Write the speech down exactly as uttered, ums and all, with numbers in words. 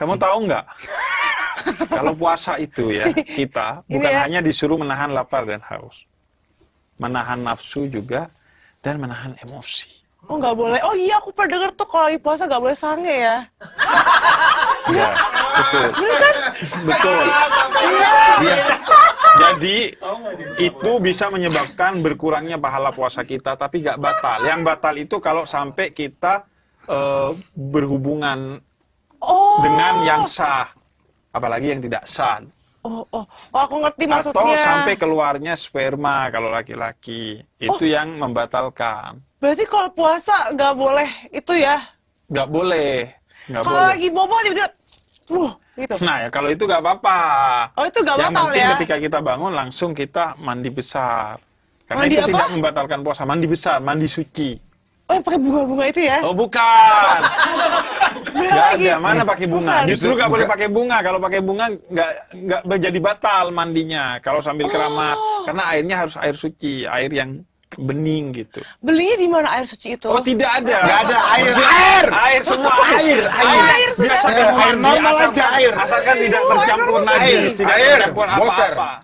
Kamu tahu nggak? Kalau puasa itu ya, kita bukan ya. hanya disuruh menahan lapar dan haus. Menahan nafsu juga, dan menahan emosi. Oh, nggak boleh. Oh iya, aku pernah denger tuh kalau lagi puasa nggak boleh sange ya. Iya, betul. Bener, betul. Iya. Ya. Jadi, itu bisa menyebabkan berkurangnya pahala puasa kita, tapi nggak batal. Yang batal itu kalau sampai kita uh, berhubungan oh. dengan yang sah. Apalagi yang tidak sah. Oh, oh, oh, aku ngerti maksudnya. Atau sampai keluarnya sperma kalau laki-laki. Itu oh. yang membatalkan. Berarti kalau puasa nggak boleh itu ya? Nggak boleh. Nggak kalau boleh. Lagi bobo juga, wuh, gitu. Nah, ya kalau itu nggak apa-apa. Oh, itu nggak batal ya? Yang ketika kita bangun langsung kita mandi besar. Karena mandi itu apa? Tidak membatalkan puasa. Mandi besar, mandi suci. Oh, yang pakai bunga-bunga itu ya? Oh, bukan. Gak ada, mana pakai bunga? Justru gak boleh pakai bunga. Kalau pakai bunga gak, gak jadi batal mandinya. Kalau sambil keramas, oh. karena airnya harus air suci, air yang bening gitu. Belinya di mana air suci itu? Oh, tidak ada. Gak ada air. Air, air semua air. Air, air. Biasakan air normal aja air. Asalkan tidak tercampur najis, tidak tercampur apa-apa.